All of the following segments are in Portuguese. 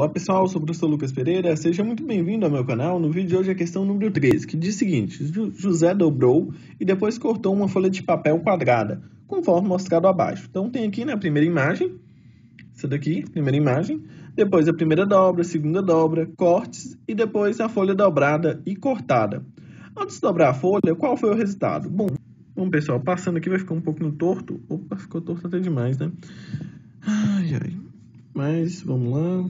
Olá pessoal, sou o Prof. Lucas Pereira, seja muito bem-vindo ao meu canal. No vídeo de hoje é a questão número 13, que diz o seguinte: José dobrou e depois cortou uma folha de papel quadrada, conforme mostrado abaixo. Então tem aqui, né, a primeira imagem, essa daqui, primeira imagem, depois a primeira dobra, a segunda dobra, cortes e depois a folha dobrada e cortada. Ao desdobrar a folha, qual foi o resultado? Bom pessoal, passando aqui vai ficar um pouquinho torto, opa, ficou torto até demais, né? Ai, mas vamos lá.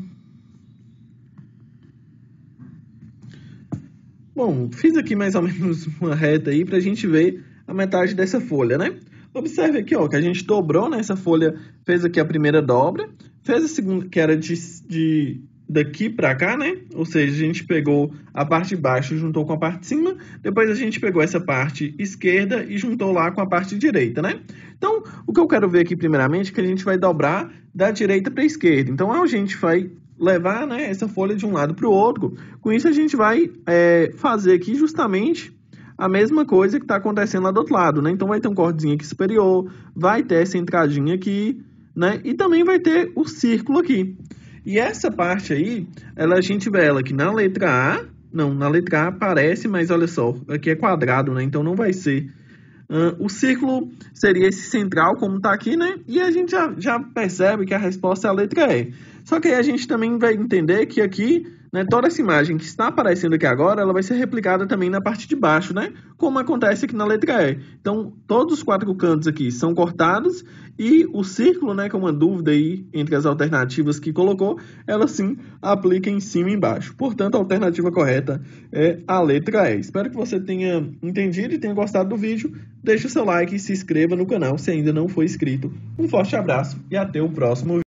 Bom, fiz aqui mais ou menos uma reta aí para a gente ver a metade dessa folha, né? Observe aqui, ó, que a gente dobrou, né? Essa folha fez aqui a primeira dobra, fez a segunda, que era daqui para cá, né? Ou seja, a gente pegou a parte de baixo e juntou com a parte de cima, depois a gente pegou essa parte esquerda e juntou lá com a parte direita, né? Então, o que eu quero ver aqui primeiramente é que a gente vai dobrar da direita para a esquerda. Então, a gente vai levar, né, essa folha de um lado para o outro. Com isso, a gente vai fazer aqui justamente a mesma coisa que está acontecendo lá do outro lado, né? Então, vai ter um cortezinho aqui superior, vai ter essa entradinha aqui, né? E também vai ter o círculo aqui. E essa parte aí, a gente vê ela aqui na letra A. Não, na letra A aparece, mas olha só, aqui é quadrado, né? Então, não vai ser. O círculo seria esse central, como está aqui, né? E a gente já percebe que a resposta é a letra E. Só que aí a gente também vai entender que aqui, né, toda essa imagem que está aparecendo aqui agora, ela vai ser replicada também na parte de baixo, né? Como acontece aqui na letra E. Então, todos os quatro cantos aqui são cortados e o círculo, né, que é uma dúvida aí entre as alternativas que colocou, ela sim aplica em cima e embaixo. Portanto, a alternativa correta é a letra E. Espero que você tenha entendido e tenha gostado do vídeo. Deixe o seu like e se inscreva no canal se ainda não for inscrito. Um forte abraço e até o próximo vídeo.